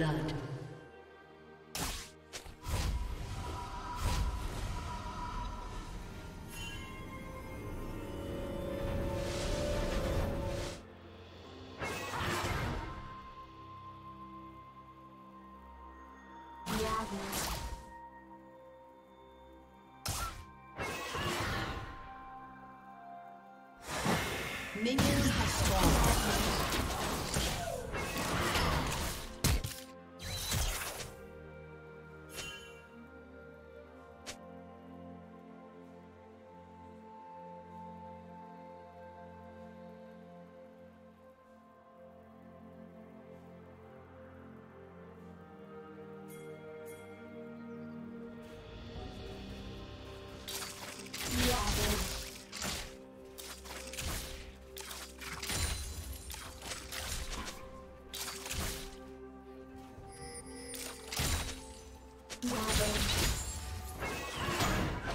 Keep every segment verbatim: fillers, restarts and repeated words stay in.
blood. Minions have spawned.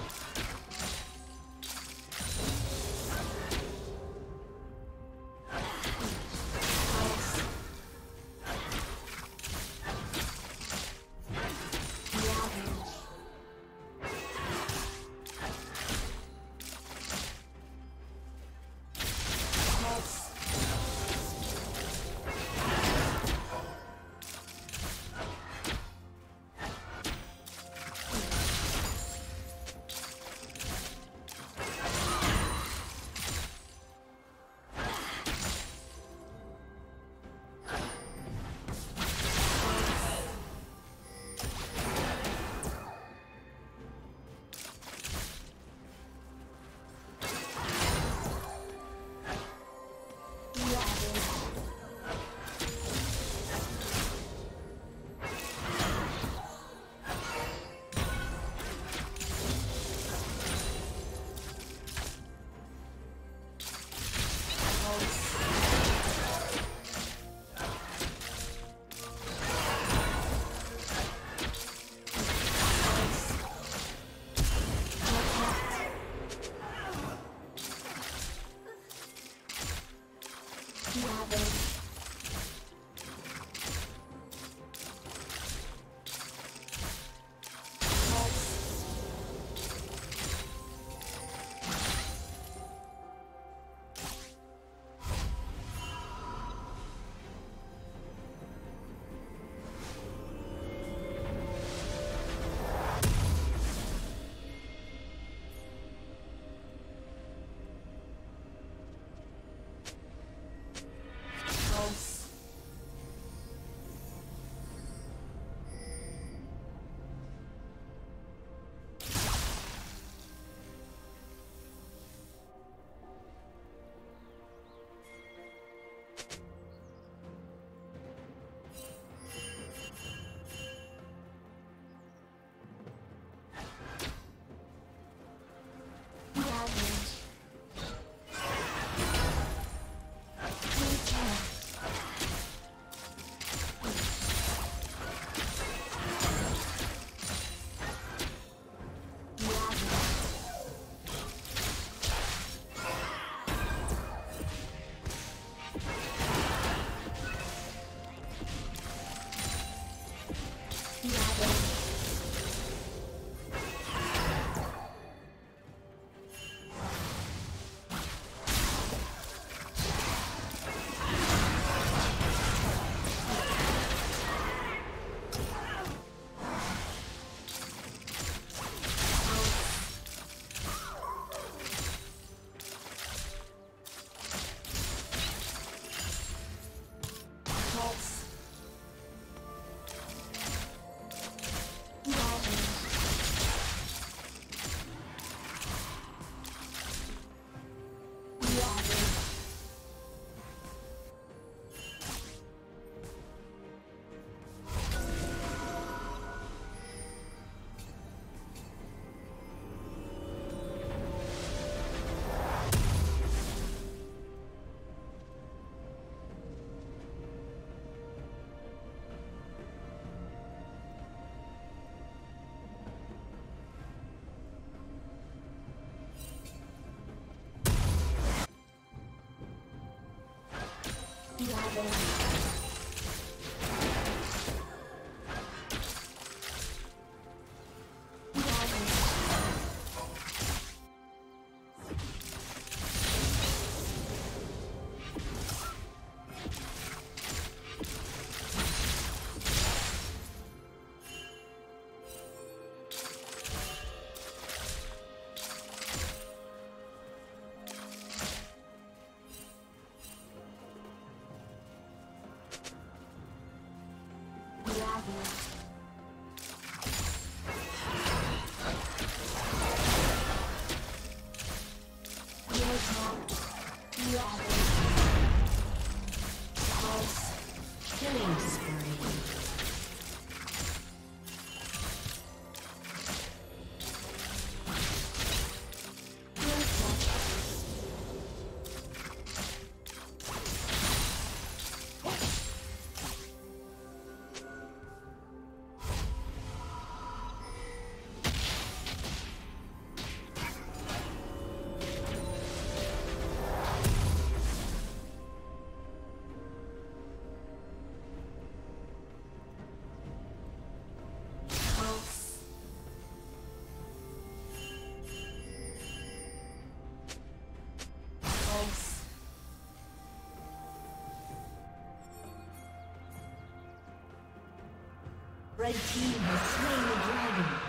Yeah, Red team has slain the dragon.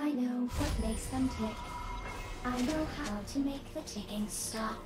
I know what makes them tick. I know how to make the ticking stop.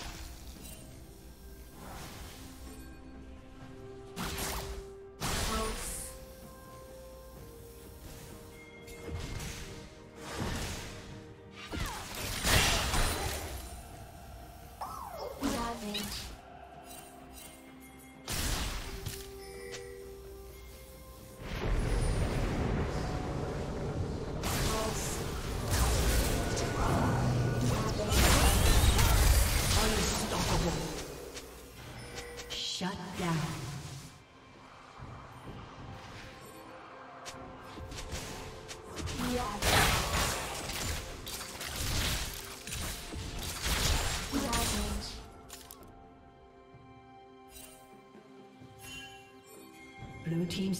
Blue team's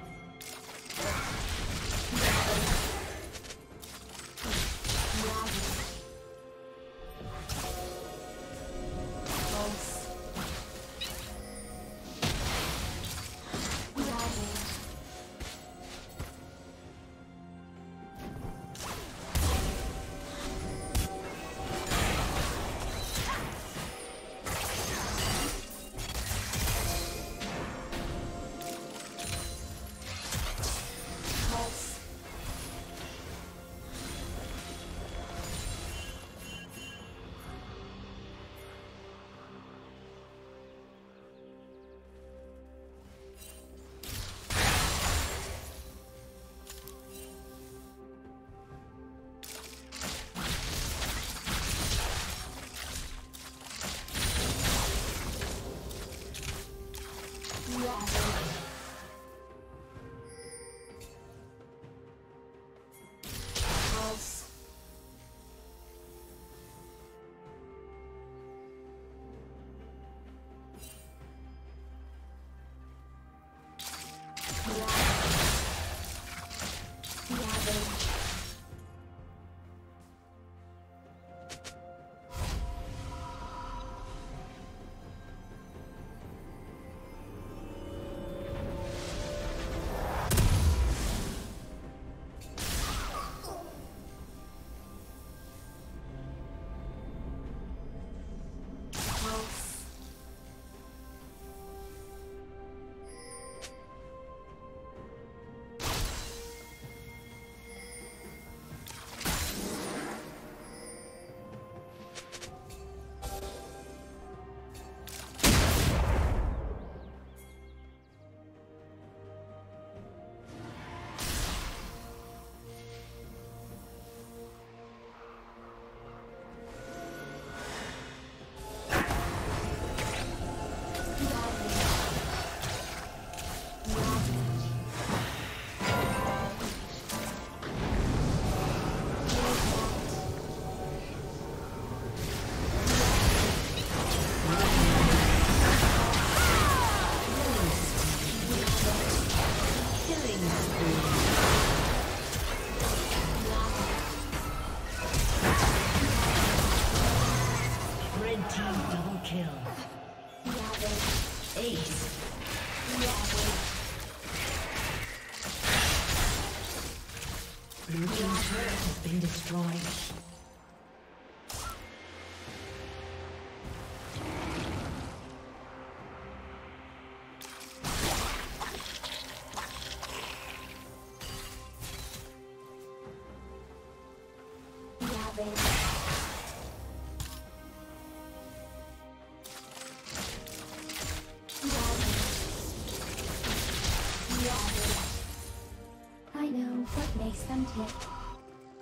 Red team double kill. Yeah, Ace. Yeah, Blue team's turret has been destroyed.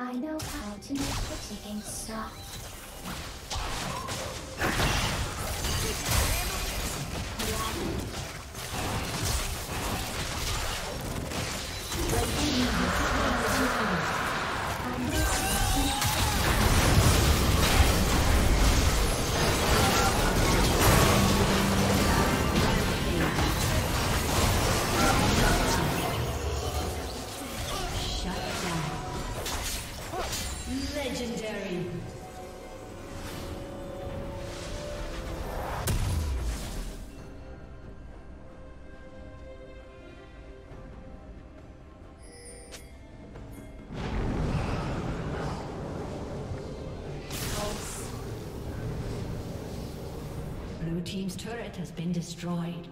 I know how to make the chicken soft. Blue team's turret has been destroyed.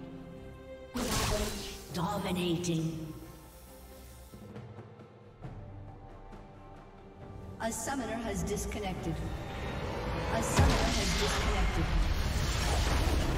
Dominating. A summoner has disconnected. A summoner has disconnected.